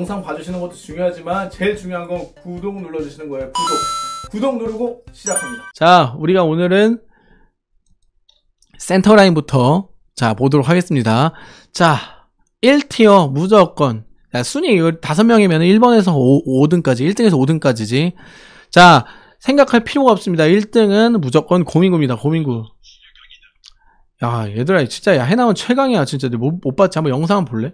영상 봐주시는 것도 중요하지만 제일 중요한 건 구독 눌러주시는 거예요. 구독 누르고 시작합니다. 자, 우리가 오늘은 센터라인부터 자 보도록 하겠습니다. 자, 1티어 무조건. 자, 순위 5명이면 1번에서 5등까지, 1등에서 5등까지지. 자, 생각할 필요가 없습니다. 1등은 무조건 고민구입니다. 고민구. 야, 얘들아, 진짜, 야, 해남은 최강이야, 진짜. 못 봤지? 한번 영상 한번 볼래?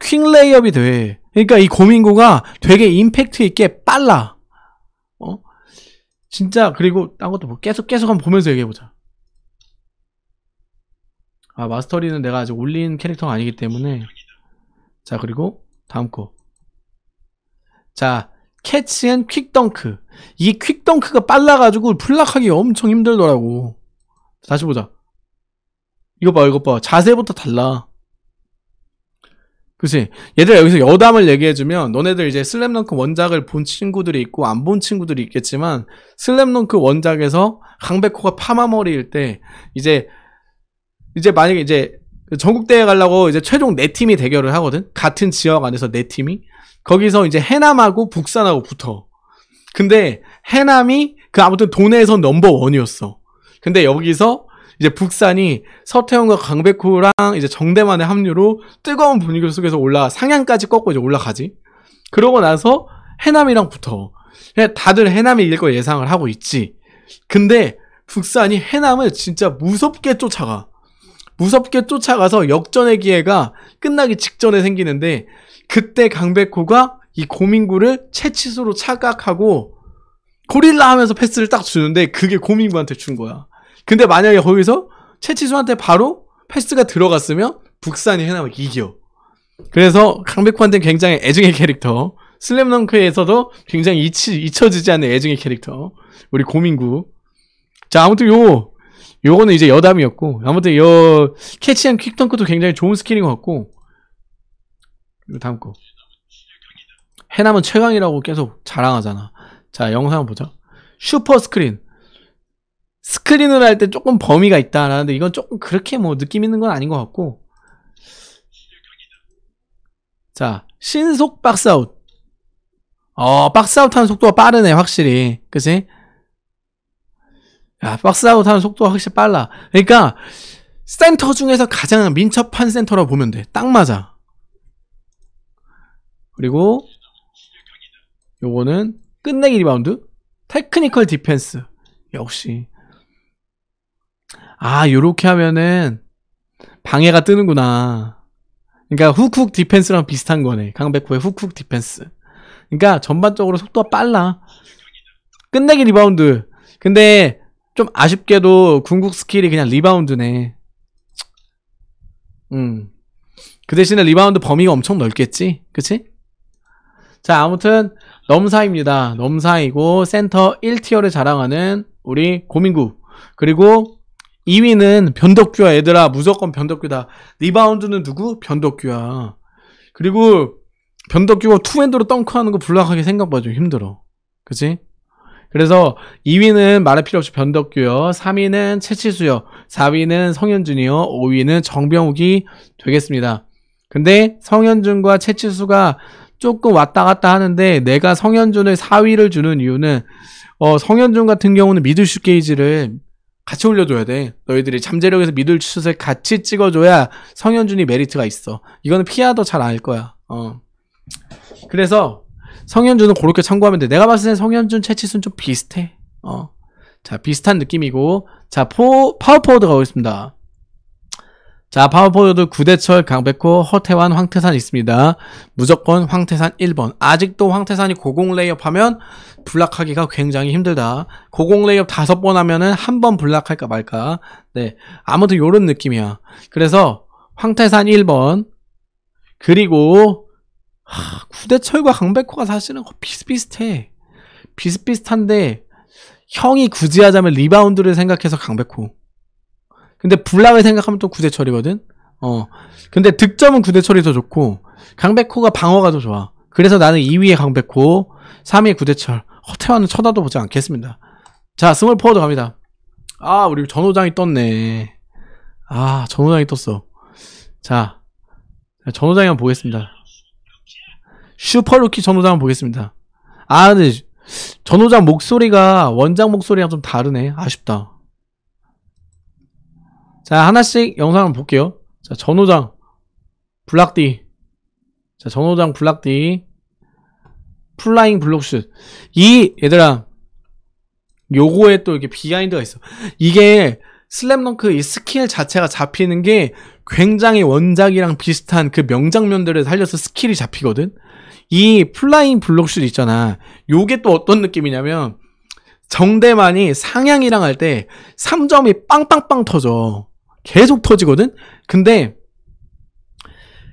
퀵 레이업이 돼. 그러니까 이 고민구가 되게 임팩트 있게 빨라. 어? 진짜, 그리고, 딴 것도 계속 한번 보면서 얘기해보자. 아, 마스터리는 내가 아직 올린 캐릭터가 아니기 때문에. 자, 그리고, 다음 거. 자, 캐치앤 퀵덩크. 이 퀵덩크가 빨라가지고 플락하기 엄청 힘들더라고. 다시 보자. 이거 봐, 이거 봐. 자세부터 달라. 그치? 얘들아, 여기서 여담을 얘기해주면, 너네들 이제 슬램덩크 원작을 본 친구들이 있고, 안 본 친구들이 있겠지만, 슬램덩크 원작에서 강백호가 파마머리일 때, 이제 만약에 이제 전국대회 가려고 이제 최종 4팀이 대결을 하거든? 같은 지역 안에서 4팀이? 거기서 이제 해남하고 북산하고 붙어. 근데 해남이 그 아무튼 도내에서 넘버원이었어. 근데 여기서 이제 북산이 서태웅과 강백호랑 이제 정대만의 합류로 뜨거운 분위기 속에서 상향까지 꺾고 이제 올라가지. 그러고 나서 해남이랑 붙어. 다들 해남이 이길 걸 예상을 하고 있지. 근데 북산이 해남을 진짜 무섭게 쫓아가. 무섭게 쫓아가서 역전의 기회가 끝나기 직전에 생기는데, 그때 강백호가 이 고민구를 채치수로 착각하고 고릴라 하면서 패스를 딱 주는데, 그게 고민구한테 준 거야. 근데 만약에 거기서 채치수한테 바로 패스가 들어갔으면 북산이 해남을 이겨. 그래서 강백호한테는 굉장히 애증의 캐릭터, 슬램덩크에서도 굉장히 잊혀지지 않는 애증의 캐릭터, 우리 고민구. 자, 아무튼 요거는 이제 여담이었고, 아무튼 요 캐치앤 퀵덩크도 굉장히 좋은 스킬인 것 같고, 그리고 다음 거. 해남은 최강이라고 계속 자랑하잖아. 자, 영상 보자. 슈퍼 스크린. 스크린을 할 때 조금 범위가 있다라는데, 이건 조금 그렇게 뭐 느낌 있는 건 아닌 것 같고. 자, 신속 박스아웃. 박스아웃 하는 속도가 빠르네, 확실히. 그치? 야, 박스아웃 하는 속도가 확실히 빨라. 그러니까 센터 중에서 가장 민첩한 센터라고 보면 돼. 딱 맞아. 그리고 요거는 끝내기 리바운드, 테크니컬 디펜스. 역시. 아, 요렇게 하면은 방해가 뜨는구나. 그러니까 훅훅 디펜스랑 비슷한 거네. 강백호의 훅훅 디펜스. 그러니까 전반적으로 속도가 빨라. 끝내기 리바운드. 근데 좀 아쉽게도 궁극 스킬이 그냥 리바운드네. 그 대신에 리바운드 범위가 엄청 넓겠지? 그치? 자, 아무튼 넘사입니다. 넘사이고, 센터 1티어를 자랑하는 우리 고민구. 그리고 2위는 변덕규야. 얘들아, 무조건 변덕규다. 리바운드는 누구? 변덕규야. 그리고 변덕규가 투핸드로 덩크하는 거 블락하게 생각보다 좀 힘들어. 그치? 그래서 2위는 말할 필요 없이 변덕규요. 3위는 채치수요. 4위는 성현준이요. 5위는 정병욱이 되겠습니다. 근데 성현준과 채치수가 조금 왔다 갔다 하는데, 내가 성현준을 4위를 주는 이유는 성현준 같은 경우는 미들슛 게이지를 같이 올려줘야 돼. 너희들이 잠재력에서 미들슛을 같이 찍어줘야 성현준이 메리트가 있어. 이거는 피아도 잘 알 거야. 그래서 성현준은 그렇게 참고하면 돼. 내가 봤을 땐 성현준, 채치수는 좀 비슷해. 자, 비슷한 느낌이고. 자, 파워포워드 가보겠습니다. 자, 파워포워드 구대철, 강백호, 허태환, 황태산 있습니다. 무조건 황태산 1번. 아직도 황태산이 고공 레이업 하면 블락하기가 굉장히 힘들다. 고공 레이업 5번 하면은 한 번 블락할까 말까. 네, 아무튼 요런 느낌이야. 그래서 황태산 1번. 그리고 구대철과 강백호가 사실은 비슷비슷해. 비슷비슷한데, 형이 굳이 하자면 리바운드를 생각해서 강백호. 근데 블락을 생각하면 또 구대철이거든? 근데 득점은 구대철이 더 좋고, 강백호가 방어가 더 좋아. 그래서 나는 2위에 강백호, 3위에 구대철. 허태환은 쳐다도 보지 않겠습니다. 자, 스몰 포워드 갑니다. 아, 우리 전호장이 떴네. 아, 전호장이 떴어. 자, 전호장 한번 보겠습니다. 슈퍼루키 전호장 한번 보겠습니다. 아, 근데 전호장 목소리가 원작 목소리랑 좀 다르네. 아쉽다. 자, 하나씩 영상을 볼게요. 자, 전호장 블락디. 자, 전호장 블락디 플라잉 블록슛. 이 얘들아, 요거에 또 이렇게 비하인드가 있어. 이게 슬램덩크 이 스킬 자체가 잡히는 게 굉장히 원작이랑 비슷한 그 명장면들을 살려서 스킬이 잡히거든. 이 플라잉 블록슛 있잖아. 요게 또 어떤 느낌이냐면 정대만이 상향이랑 할 때 3점이 빵빵빵 터져. 계속 터지거든. 근데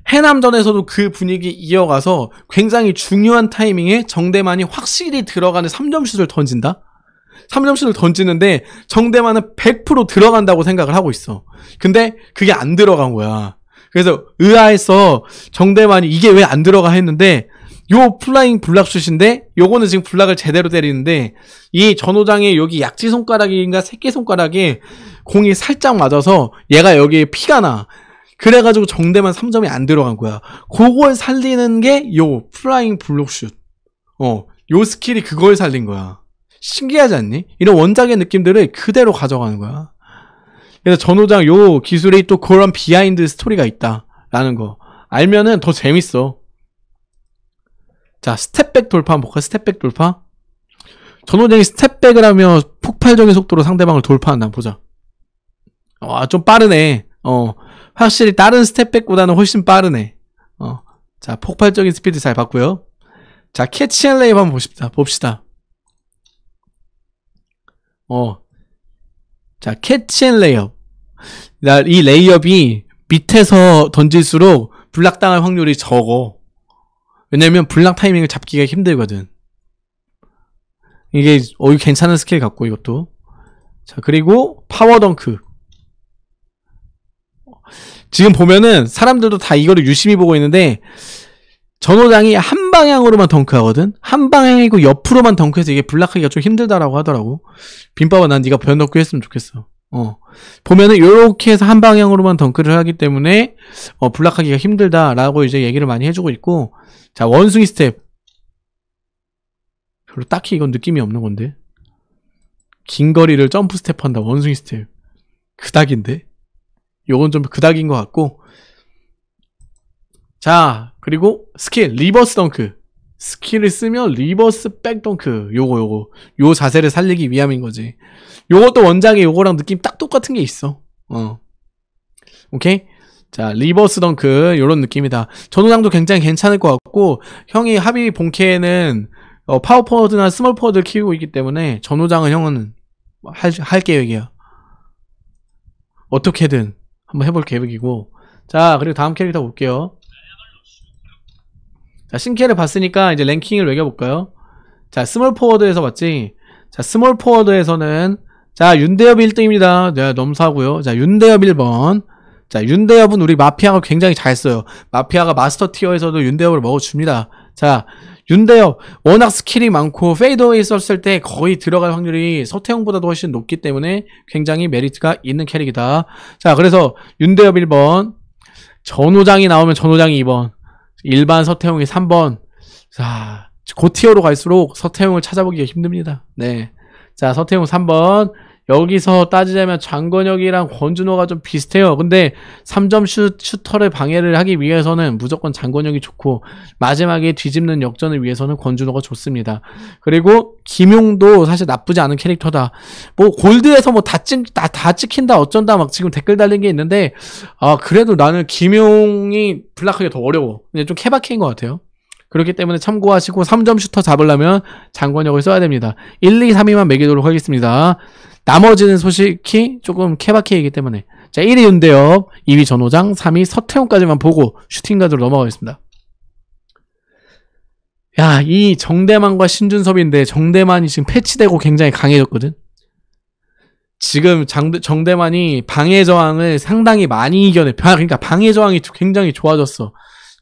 해남전에서도 그 분위기 이어가서 굉장히 중요한 타이밍에 정대만이 확실히 들어가는 3점슛을 던진다. 3점슛을 던지는데 정대만은 100% 들어간다고 생각을 하고 있어. 근데 그게 안 들어간 거야. 그래서 의아해서 정대만이 이게 왜 안 들어가 했는데, 요 플라잉 블락슛인데 요거는 지금 블락을 제대로 때리는데 이 전호장의 여기 약지손가락인가 새끼손가락에 공이 살짝 맞아서 얘가 여기에 피가 나. 그래가지고 정대만 3점이 안 들어간 거야. 그걸 살리는 게 요 플라잉 블록슛. 요 스킬이 그걸 살린 거야. 신기하지 않니? 이런 원작의 느낌들을 그대로 가져가는 거야. 그래서 전호장 요 기술이 또 그런 비하인드 스토리가 있다라는 거 알면은 더 재밌어. 자, 스텝백 돌파 한번 볼까? 스텝백 돌파. 전호장이 스텝백을 하며 폭발적인 속도로 상대방을 돌파한다. 보자. 와, 좀 빠르네. 확실히 다른 스텝백보다는 훨씬 빠르네. 자, 폭발적인 스피드 잘 봤고요. 자, 캐치앤레이브 한번 봅시다. 자, 캐치앤 레이업. 이 레이업이 밑에서 던질수록 블락당할 확률이 적어. 왜냐면 블락 타이밍을 잡기가 힘들거든. 이게 괜찮은 스킬 같고, 이것도. 자, 그리고 파워덩크. 지금 보면은 사람들도 다 이거를 유심히 보고 있는데 전호장이 한 방향으로만 덩크하거든? 한 방향이고 옆으로만 덩크해서 이게 블락하기가 좀 힘들다라고 하더라고. 빈밥아, 난 네가 변덕규 했으면 좋겠어. 보면은 요렇게 해서 한 방향으로만 덩크를 하기 때문에 블락하기가 힘들다라고 이제 얘기를 많이 해주고 있고. 자, 원숭이 스텝. 별로 딱히 이건 느낌이 없는 건데. 긴 거리를 점프 스텝한다. 원숭이 스텝. 그닥인데? 요건 좀 그닥인 것 같고. 자, 그리고 스킬 리버스 덩크. 스킬을 쓰면 리버스 백 덩크. 요거 자세를 살리기 위함인 거지. 요것도 원작의 요거랑 느낌 딱 똑같은 게 있어. 오케이. 자, 리버스 덩크 요런 느낌이다. 전호장도 굉장히 괜찮을 것 같고, 형이 합의 본캐는 파워포워드나 스몰포워드를 키우고 있기 때문에 전호장은 형은 할 계획이야. 어떻게든 한번 해볼 계획이고. 자, 그리고 다음 캐릭터 볼게요. 자, 신캐를 봤으니까 이제 랭킹을 매겨볼까요? 자, 스몰 포워드에서 봤지? 자, 스몰 포워드에서는, 자, 윤대협 1등입니다. 네, 넘사고요. 자, 윤대협 1번. 자, 윤대협은 우리 마피아가 굉장히 잘 써요. 마피아가 마스터 티어에서도 윤대협을 먹어줍니다. 자, 윤대협. 워낙 스킬이 많고, 페이드웨이 썼을 때 거의 들어갈 확률이 서태웅보다도 훨씬 높기 때문에 굉장히 메리트가 있는 캐릭이다. 자, 그래서 윤대협 1번. 전호장이 나오면 전호장이 2번. 일반 서태웅이 3번. 자, 고티어로 갈수록 서태웅을 찾아보기가 힘듭니다. 네. 자, 서태웅 3번. 여기서 따지자면 장건혁이랑 권준호가 좀 비슷해요. 근데 3점 슈터를 방해를 하기 위해서는 무조건 장건혁이 좋고, 마지막에 뒤집는 역전을 위해서는 권준호가 좋습니다. 그리고 김용도 사실 나쁘지 않은 캐릭터다. 뭐 골드에서 뭐 다 찍힌다 어쩐다 막 지금 댓글 달린 게 있는데, 아, 그래도 나는 김용이 블락하기가 더 어려워. 근데 좀 케바케인 것 같아요. 그렇기 때문에 참고하시고 3점 슈터 잡으려면 장권역을 써야 됩니다. 1, 2, 3위만 매기도록 하겠습니다. 나머지는 솔직히 조금 케바케이기 때문에. 자, 1위 윤대협, 2위 전호장, 3위 서태웅까지만 보고 슈팅가드로 넘어가겠습니다. 야, 이 정대만과 신준섭인데, 정대만이 지금 패치되고 굉장히 강해졌거든. 지금 정대만이 방해저항을 상당히 많이 이겨내. 그러니까 방해저항이 굉장히 좋아졌어.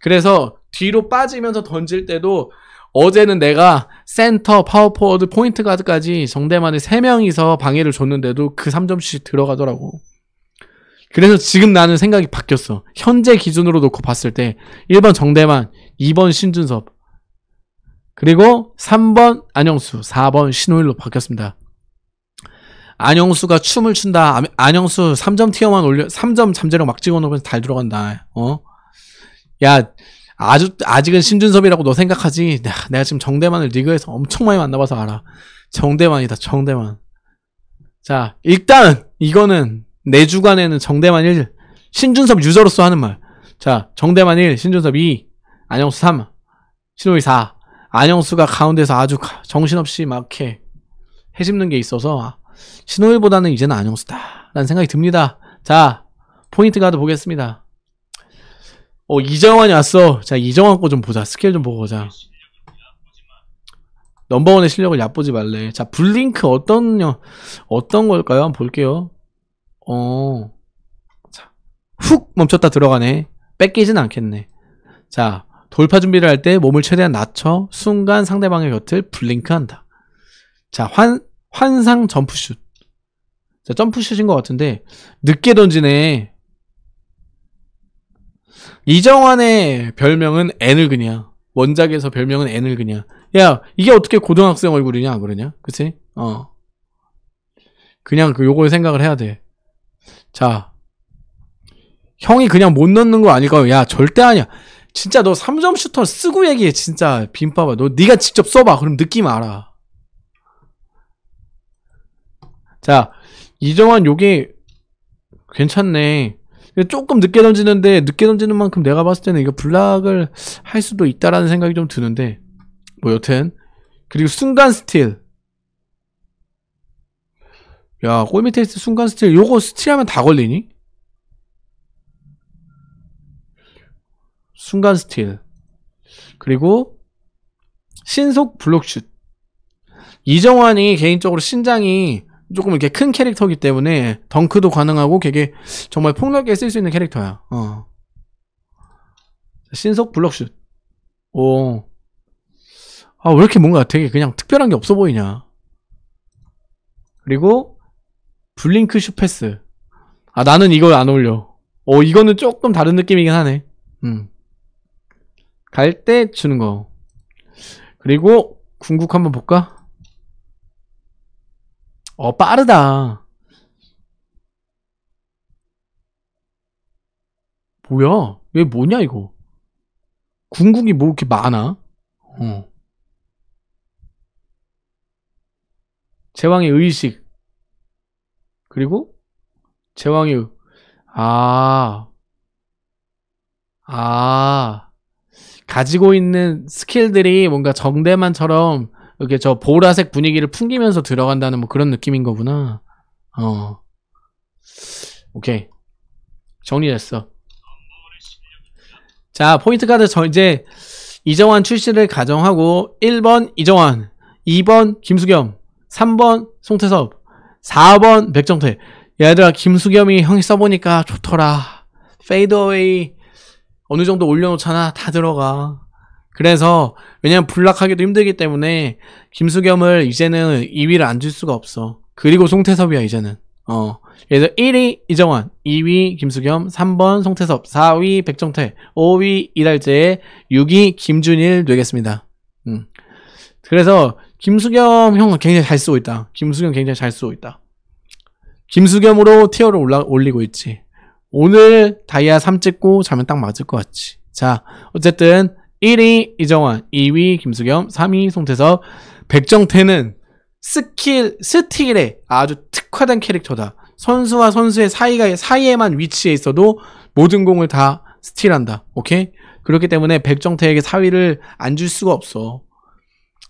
그래서 뒤로 빠지면서 던질 때도, 어제는 내가 센터, 파워포워드, 포인트가드까지 정대만의 3명이서 방해를 줬는데도 그 3점씩 들어가더라고. 그래서 지금 나는 생각이 바뀌었어. 현재 기준으로 놓고 봤을 때 1번 정대만, 2번 신준섭, 그리고 3번 안영수, 4번 신호일로 바뀌었습니다. 안영수가 춤을 춘다. 안영수 3점 티어만 올려, 3점 잠재력 막 찍어놓으면서 잘 들어간다. 야, 아직은 신준섭이라고 너 생각하지? 내가 지금 정대만을 리그에서 엄청 많이 만나봐서 알아. 정대만이다, 정대만. 자, 일단 이거는 내 주관에는 정대만 1, 신준섭 유저로서 하는 말. 자, 정대만 1, 신준섭 2, 안영수 3, 신호일 4. 안영수가 가운데서 아주 정신없이 막 이렇게 해집는 게 있어서 신호일보다는 이제는 안영수다 라는 생각이 듭니다. 자, 포인트 가드 보겠습니다. 이정환이 왔어. 자, 이정환 거 좀 보자. 스킬 좀 보고 보자. 넘버원의 실력을 얕보지 말래. 자, 블링크 어떤 걸까요? 한번 볼게요. 자, 훅 멈췄다 들어가네. 뺏기진 않겠네. 자, 돌파 준비를 할 때 몸을 최대한 낮춰 순간 상대방의 곁을 블링크한다. 자, 환상 점프슛. 자, 점프슛인 것 같은데 늦게 던지네. 이정환의 별명은 애늙은이야. 원작에서 별명은 애늙은이야. 야, 이게 어떻게 고등학생 얼굴이냐, 그러냐? 그치? 그냥 요걸 생각을 해야 돼. 자, 형이 그냥 못 넣는 거 아닐까요? 야, 절대 아니야. 진짜 너 3점 슈터 쓰고 얘기해. 진짜 빈파봐. 너 네가 직접 써봐. 그럼 느낌 알아. 자, 이정환 요게 괜찮네. 조금 늦게 던지는데, 늦게 던지는 만큼 내가 봤을 때는 이거 블락을 할 수도 있다라는 생각이 좀 드는데, 뭐 여튼. 그리고 순간 스틸. 야, 골 밑에 있을 순간 스틸. 요거 스틸하면 다 걸리니? 순간 스틸. 그리고 신속 블록슛. 이정환이 개인적으로 신장이 조금 이렇게 큰 캐릭터이기 때문에 덩크도 가능하고 되게 정말 폭넓게 쓸 수 있는 캐릭터야. 신속 블록슛. 아, 왜 이렇게 뭔가 되게 그냥 특별한 게 없어 보이냐. 그리고 블링크 슛 패스. 아, 나는 이걸 안 올려. 이거는 조금 다른 느낌이긴 하네. 갈 때 주는 거. 그리고 궁극 한번 볼까? 빠르다. 뭐야? 왜 뭐냐 이거? 궁극이 뭐 이렇게 많아? 제왕의 의식. 그리고 제왕의 가지고 있는 스킬들이 뭔가 정대만처럼 이렇게 저 보라색 분위기를 풍기면서 들어간다는 뭐 그런 느낌인 거구나. 오케이. 정리됐어. 자, 포인트 카드 이제 이정환 출시를 가정하고 1번 이정환, 2번 김수겸, 3번 송태섭, 4번 백정태. 얘들아, 김수겸이 형이 써보니까 좋더라. 페이드어웨이 어느 정도 올려놓잖아. 다 들어가. 그래서 왜냐면 블락하기도 힘들기 때문에 김수겸을 이제는 2위를 안 줄 수가 없어. 그리고 송태섭이야 이제는. 그래서 1위 이정환, 2위 김수겸, 3번 송태섭, 4위 백정태, 5위 이달제, 6위 김준일 되겠습니다. 그래서 김수겸 형 굉장히 잘 쓰고 있다. 김수겸 굉장히 잘 쓰고 있다. 김수겸으로 티어를 올리고 있지. 오늘 다이아 3 찍고 자면 딱 맞을 것 같지. 자, 어쨌든 1위 이정환, 2위 김수겸, 3위 송태섭, 백정태는 스틸에 아주 특화된 캐릭터다. 선수와 선수의 사이에만 위치해 있어도 모든 공을 다 스틸한다. 오케이? 그렇기 때문에 백정태에게 4위를 안 줄 수가 없어.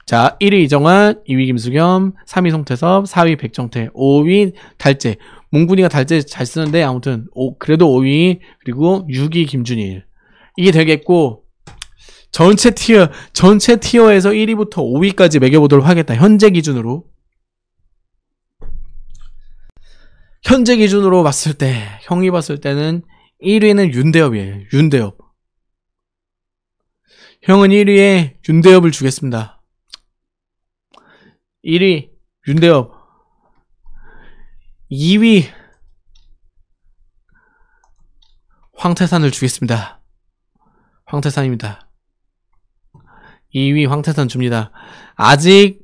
자, 1위 이정환, 2위 김수겸, 3위 송태섭, 4위 백정태, 5위 달제. 몽군이가 달제 잘 쓰는데 아무튼 그래도 5위, 그리고 6위 김준일. 이게 되겠고, 전체 티어에서 1위부터 5위까지 매겨보도록 하겠다. 현재 기준으로 봤을 때, 형이 봤을 때는 1위는 윤대협이에요. 윤대협. 형은 1위에 윤대협을 주겠습니다. 1위 윤대협. 2위 황태산을 주겠습니다. 황태산입니다. 2위 황태산 줍니다. 아직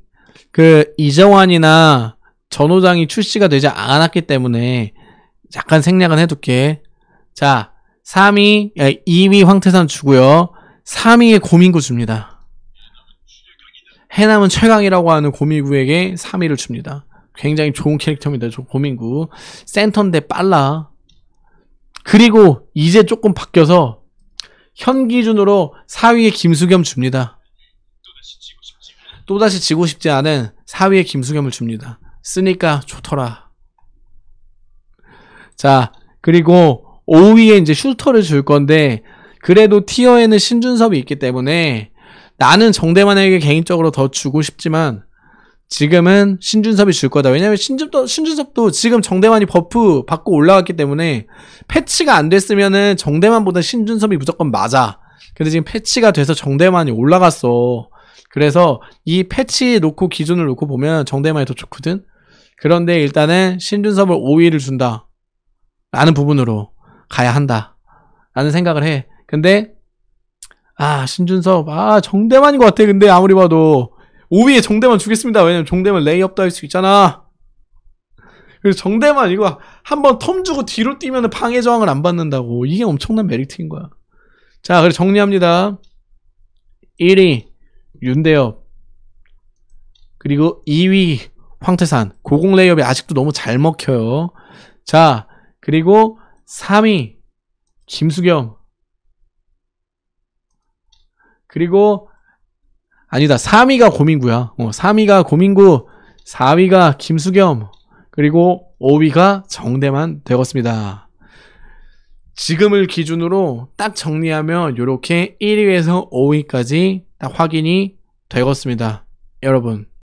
그 이정환이나 전호장이 출시가 되지 않았기 때문에 약간 생략은 해둘게. 자, 2위 황태산 주고요. 3위에 고민구 줍니다. 해남은 최강이라고 하는 고민구에게 3위를 줍니다. 굉장히 좋은 캐릭터입니다. 저 고민구. 센터인데 빨라. 그리고 이제 조금 바뀌어서 현 기준으로 4위에 김수겸 줍니다. 또다시 지고 싶지 않은 4위에 김수겸을 줍니다. 쓰니까 좋더라. 자, 그리고 5위에 이제 슈터를 줄 건데 그래도 티어에는 신준섭이 있기 때문에 나는 정대만에게 개인적으로 더 주고 싶지만 지금은 신준섭이 줄 거다. 왜냐면 신준섭도 지금 정대만이 버프 받고 올라왔기 때문에 패치가 안 됐으면은 정대만보다 신준섭이 무조건 맞아. 근데 지금 패치가 돼서 정대만이 올라갔어. 그래서 이 패치 놓고 기준을 놓고 보면 정대만이 더 좋거든. 그런데 일단은 신준섭을 5위를 준다 라는 부분으로 가야 한다 라는 생각을 해. 근데 신준섭 정대만인 것 같아. 근데 아무리 봐도 5위에 정대만 주겠습니다. 왜냐면 정대만 레이업도 할 수 있잖아. 그래서 정대만 이거 한번 텀 주고 뒤로 뛰면 방해 저항을 안 받는다고. 이게 엄청난 메리트인 거야. 자, 그래서 정리합니다. 1위 윤대협, 그리고 2위 황태산. 고공 레이업이 아직도 너무 잘 먹혀요. 자, 그리고 3위 김수겸, 그리고 3위가 고민구야. 3위가 고민구, 4위가 김수겸, 그리고 5위가 정대만 되었습니다. 지금을 기준으로 딱 정리하면 이렇게 1위에서 5위까지 딱 확인이 되었습니다. 여러분.